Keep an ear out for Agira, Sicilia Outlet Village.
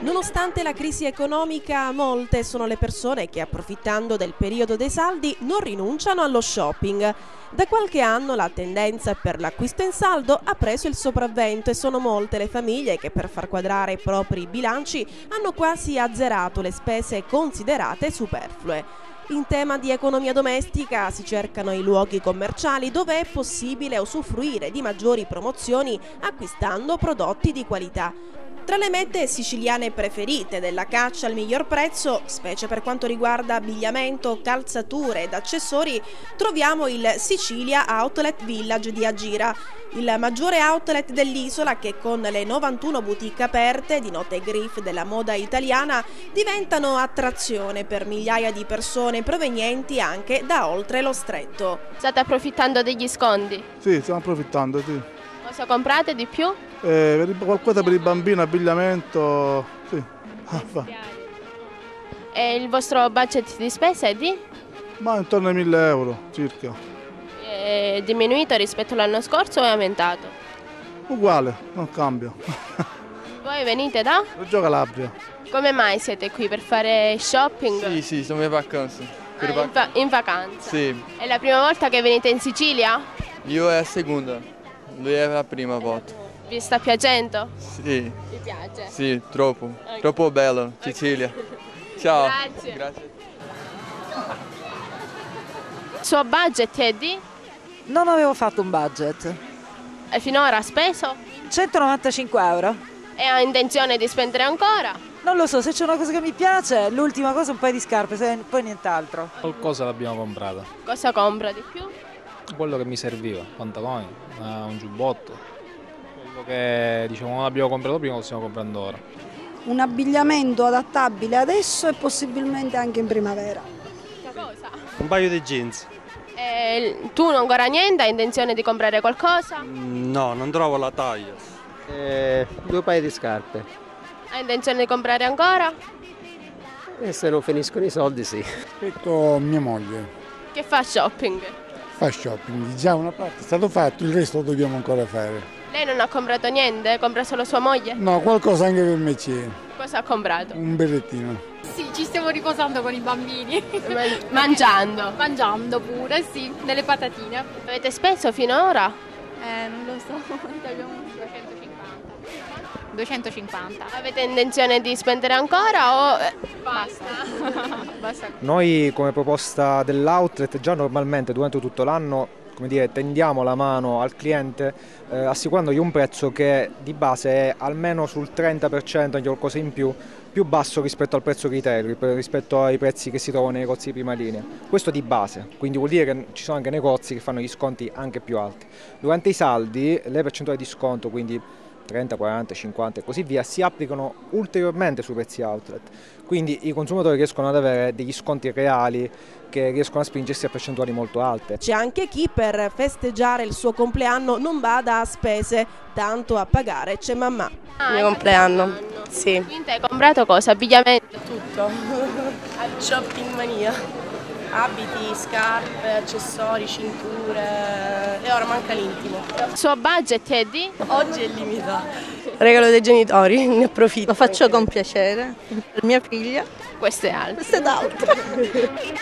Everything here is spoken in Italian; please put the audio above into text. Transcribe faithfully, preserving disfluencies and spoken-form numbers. Nonostante la crisi economica, molte sono le persone che, approfittando del periodo dei saldi, non rinunciano allo shopping. Da qualche anno la tendenza per l'acquisto in saldo ha preso il sopravvento e sono molte le famiglie che, per far quadrare i propri bilanci, hanno quasi azzerato le spese considerate superflue. In tema di economia domestica si cercano i luoghi commerciali dove è possibile usufruire di maggiori promozioni acquistando prodotti di qualità. Tra le mete siciliane preferite della caccia al miglior prezzo, specie per quanto riguarda abbigliamento, calzature ed accessori, troviamo il Sicilia Outlet Village di Agira, il maggiore outlet dell'isola che con le novantuno boutique aperte di note griff della moda italiana diventano attrazione per migliaia di persone provenienti anche da oltre lo stretto. State approfittando degli sconti? Sì, stiamo approfittando, sì. Cosa comprate di più? Eh, qualcosa per i bambini, abbigliamento, sì. E il vostro budget di spesa è di? Ma intorno ai mille euro circa. È diminuito rispetto all'anno scorso o è aumentato? Uguale, non cambia. Voi venite da? Reggio Calabria. Come mai siete qui? Per fare shopping? Sì, sì, sono in vacanza. Ah, vac in, va in vacanza? Sì. È la prima volta che venite in Sicilia? Io è la seconda, lui è la prima volta. Vi sta piacendo? Sì. Vi piace? Sì, troppo. Okay. Troppo bello, okay. Sicilia. Ciao. Grazie. Grazie. Il suo budget è di? Non avevo fatto un budget. E finora ha speso? centonovantacinque euro. E ha intenzione di spendere ancora? Non lo so, se c'è una cosa che mi piace, l'ultima cosa è un paio di scarpe, se poi nient'altro. Qualcosa l'abbiamo comprata. Cosa compra di più? Quello che mi serviva, pantaloni, un giubbotto. Che diciamo non abbiamo comprato prima, lo stiamo comprando ora. Un abbigliamento adattabile adesso e possibilmente anche in primavera. Cosa? Un paio di jeans. E tu non guarda niente, hai intenzione di comprare qualcosa? No, non trovo la taglia. E due paio di scarpe. Hai intenzione di comprare ancora? E se non finiscono i soldi, sì. Aspetto mia moglie. Che fa shopping? Fa shopping, già una parte è stato fatto, il resto lo dobbiamo ancora fare. Lei non ha comprato niente? Compra solo sua moglie? No, qualcosa anche per me c'è. Cosa ha comprato? Un berrettino. Sì, ci stiamo riposando con i bambini. Man mangiando? Mangiando pure, sì, delle patatine. Avete speso finora? Eh, non lo so, abbiamo duecentocinquanta. duecentocinquanta. Avete intenzione di spendere ancora o... Basta. Basta. Noi come proposta dell'outlet già normalmente durante tutto l'anno, come dire, tendiamo la mano al cliente eh, assicurandogli un prezzo che di base è almeno sul trenta per cento, anche qualcosa in più, più basso rispetto al prezzo retail, rispetto ai prezzi che si trovano nei negozi di prima linea. Questo di base, quindi vuol dire che ci sono anche negozi che fanno gli sconti anche più alti. Durante i saldi le percentuali di sconto, quindi trenta, quaranta, cinquanta e così via, si applicano ulteriormente sui prezzi outlet, quindi i consumatori riescono ad avere degli sconti reali che riescono a spingersi a percentuali molto alte. C'è anche chi per festeggiare il suo compleanno non bada a spese, tanto a pagare c'è mamma. Ah, il mio compleanno. compleanno, sì. Quindi hai comprato cosa? Abbigliamento? Tutto, shopping mania, abiti, scarpe, accessori, cinture e ora manca l'intimo. Il suo budget è di? Oggi è limitato. Regalo dei genitori, ne approfitto. Lo faccio con piacere. Per mia figlia. Queste altre. Queste altre.